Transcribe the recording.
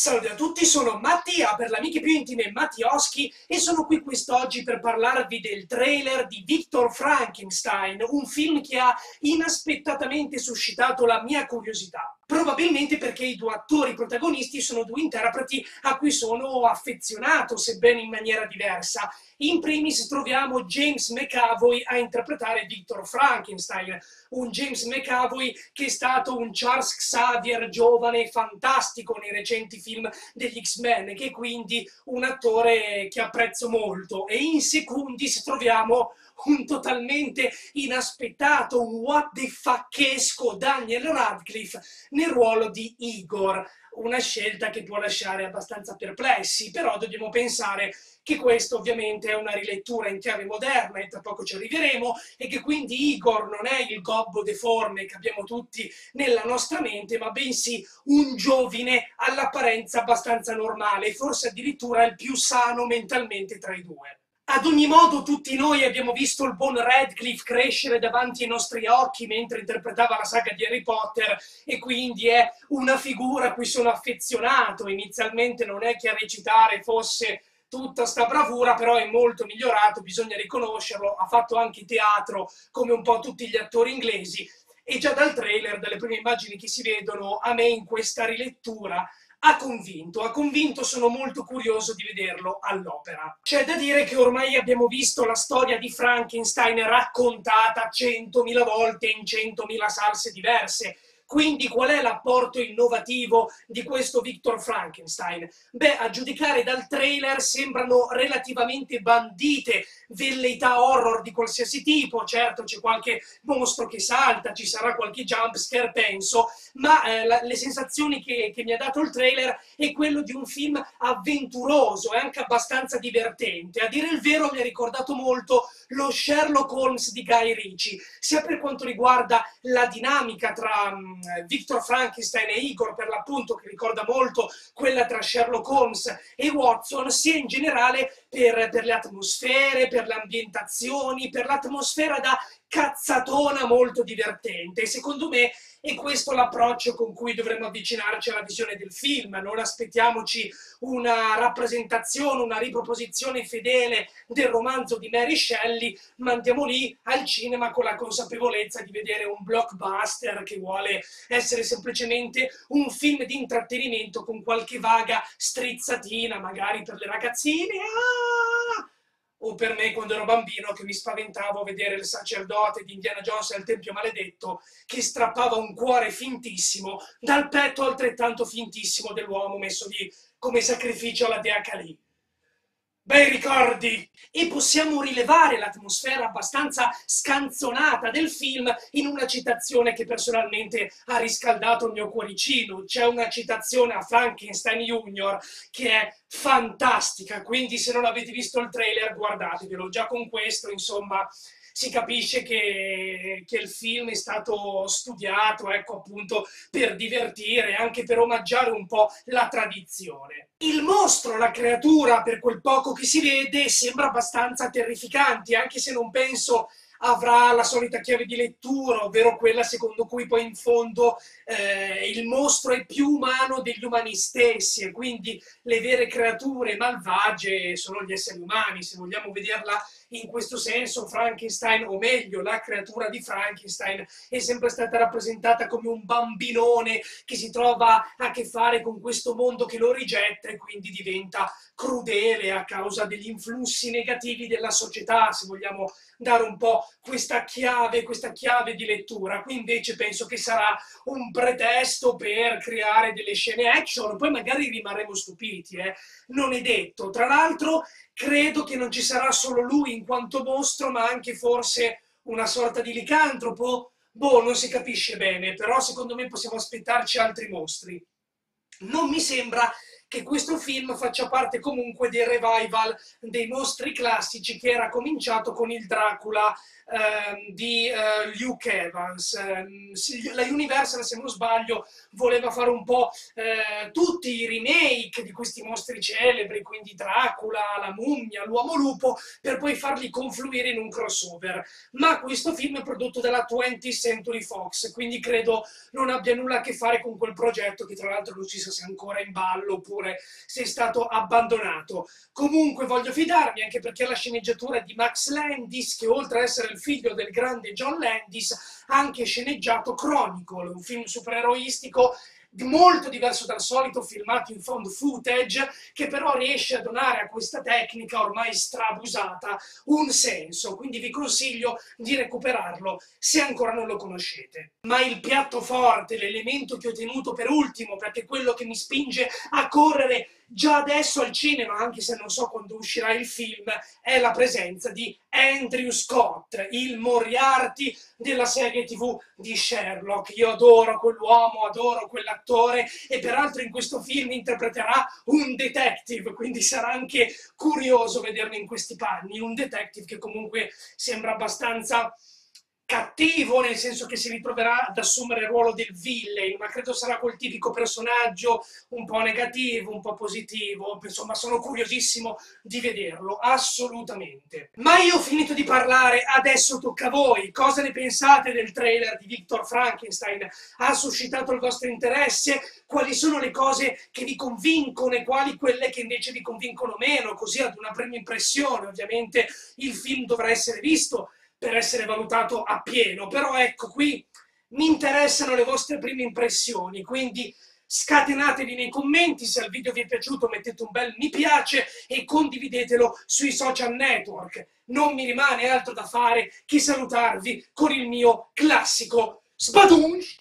Salve a tutti, sono Mattia, per le amiche più intime Matioski, e sono qui quest'oggi per parlarvi del trailer di Victor Frankenstein, un film che ha inaspettatamente suscitato la mia curiosità. Probabilmente perché i due attori protagonisti sono due interpreti a cui sono affezionato, sebbene in maniera diversa. In primis troviamo James McAvoy a interpretare Victor Frankenstein, un James McAvoy che è stato un Charles Xavier giovane e fantastico nei recenti film degli X-Men, che è quindi un attore che apprezzo molto. E in secundis troviamo un totalmente inaspettato, un what the fuckesco Daniel Radcliffe nel ruolo di Igor, una scelta che può lasciare abbastanza perplessi, però dobbiamo pensare che questo ovviamente è una rilettura in chiave moderna e tra poco ci arriveremo, e che quindi Igor non è il gobbo deforme che abbiamo tutti nella nostra mente, ma bensì un giovine all'apparenza abbastanza normale, forse addirittura il più sano mentalmente tra i due. Ad ogni modo, tutti noi abbiamo visto il buon Radcliffe crescere davanti ai nostri occhi mentre interpretava la saga di Harry Potter, e quindi è una figura a cui sono affezionato. Inizialmente non è che a recitare fosse tutta sta bravura, però è molto migliorato, bisogna riconoscerlo, ha fatto anche teatro come un po' tutti gli attori inglesi, e già dal trailer, dalle prime immagini che si vedono, a me in questa rilettura ha convinto, sono molto curioso di vederlo all'opera. C'è da dire che ormai abbiamo visto la storia di Frankenstein raccontata 100.000 volte in 100.000 salse diverse. Quindi qual è l'apporto innovativo di questo Victor Frankenstein? Beh, a giudicare dal trailer sembrano relativamente bandite velleità horror di qualsiasi tipo. Certo, c'è qualche mostro che salta, ci sarà qualche jump scare, penso, ma le sensazioni che mi ha dato il trailer è quello di un film avventuroso e anche abbastanza divertente. A dire il vero mi ha ricordato molto lo Sherlock Holmes di Guy Ritchie, sia per quanto riguarda la dinamica tra Victor Frankenstein e Igor, per l'appunto, che ricorda molto quella tra Sherlock Holmes e Watson, sia in generale per le atmosfere, per le ambientazioni, per l'atmosfera da cazzatona molto divertente. Secondo me è questo l'approccio con cui dovremmo avvicinarci alla visione del film. Non aspettiamoci una rappresentazione, una riproposizione fedele del romanzo di Mary Shelley, ma andiamo lì al cinema con la consapevolezza di vedere un blockbuster che vuole essere semplicemente un film di intrattenimento con qualche vaga strizzatina, magari per le ragazzine, o per me quando ero bambino, che mi spaventavo a vedere il sacerdote di Indiana Jones al Tempio Maledetto che strappava un cuore fintissimo dal petto altrettanto fintissimo dell'uomo messo lì come sacrificio alla Dea Kalì. Bei ricordi! E possiamo rilevare l'atmosfera abbastanza scanzonata del film in una citazione che personalmente ha riscaldato il mio cuoricino. C'è una citazione a Frankenstein Junior che è fantastica, quindi se non avete visto il trailer guardatevelo. Già con questo, insomma, si capisce che il film è stato studiato, ecco, appunto, per divertire, anche per omaggiare un po' la tradizione. Il mostro, la creatura, per quel poco che si vede, sembra abbastanza terrificante, anche se non penso avrà la solita chiave di lettura, ovvero quella secondo cui poi in fondo il mostro è più umano degli umani stessi, e quindi le vere creature malvagie sono gli esseri umani. Se vogliamo vederla in questo senso, Frankenstein, o meglio la creatura di Frankenstein, è sempre stata rappresentata come un bambinone che si trova a che fare con questo mondo che lo rigetta e quindi diventa crudele a causa degli influssi negativi della società, se vogliamo dare un po' questa chiave di lettura. Qui invece penso che sarà un pretesto per creare delle scene action, poi magari rimarremo stupiti, non è detto. Tra l'altro credo che non ci sarà solo lui in quanto mostro, ma anche forse una sorta di licantropo, boh, non si capisce bene, però secondo me possiamo aspettarci altri mostri. Non mi sembra che questo film faccia parte comunque del revival dei mostri classici che era cominciato con il Dracula di Luke Evans. La Universal, se non sbaglio, voleva fare un po' tutti i remake di questi mostri celebri, quindi Dracula, la mummia, l'uomo lupo, per poi farli confluire in un crossover. Ma questo film è prodotto dalla 20th Century Fox, quindi credo non abbia nulla a che fare con quel progetto, che tra l'altro non si sa se è ancora in ballo oppure se è stato abbandonato. Comunque voglio fidarmi, anche perché la sceneggiatura è di Max Landis, che oltre a essere il figlio del grande John Landis ha anche sceneggiato Chronicle, un film supereroistico molto diverso dal solito, filmato in found footage, che però riesce a donare a questa tecnica ormai strabusata un senso, quindi vi consiglio di recuperarlo se ancora non lo conoscete. Ma il piatto forte, l'elemento che ho tenuto per ultimo, perché è quello che mi spinge a correre già adesso al cinema, anche se non so quando uscirà il film, è la presenza di Andrew Scott, il Moriarty della serie TV di Sherlock. Io adoro quell'uomo, adoro quell'attore, e peraltro in questo film interpreterà un detective, quindi sarà anche curioso vederlo in questi panni, un detective che comunque sembra abbastanza cattivo, nel senso che si ritroverà ad assumere il ruolo del villain, ma credo sarà quel tipico personaggio un po' negativo, un po' positivo, insomma sono curiosissimo di vederlo, assolutamente. Ma io ho finito di parlare, adesso tocca a voi. Cosa ne pensate del trailer di Victor Frankenstein? Ha suscitato il vostro interesse? Quali sono le cose che vi convincono e quali quelle che invece vi convincono meno? Così ad una prima impressione, ovviamente il film dovrà essere visto per essere valutato appieno, però ecco, qui mi interessano le vostre prime impressioni, quindi scatenatevi nei commenti. Se il video vi è piaciuto mettete un bel mi piace e condividetelo sui social network. Non mi rimane altro da fare che salutarvi con il mio classico Spadunch!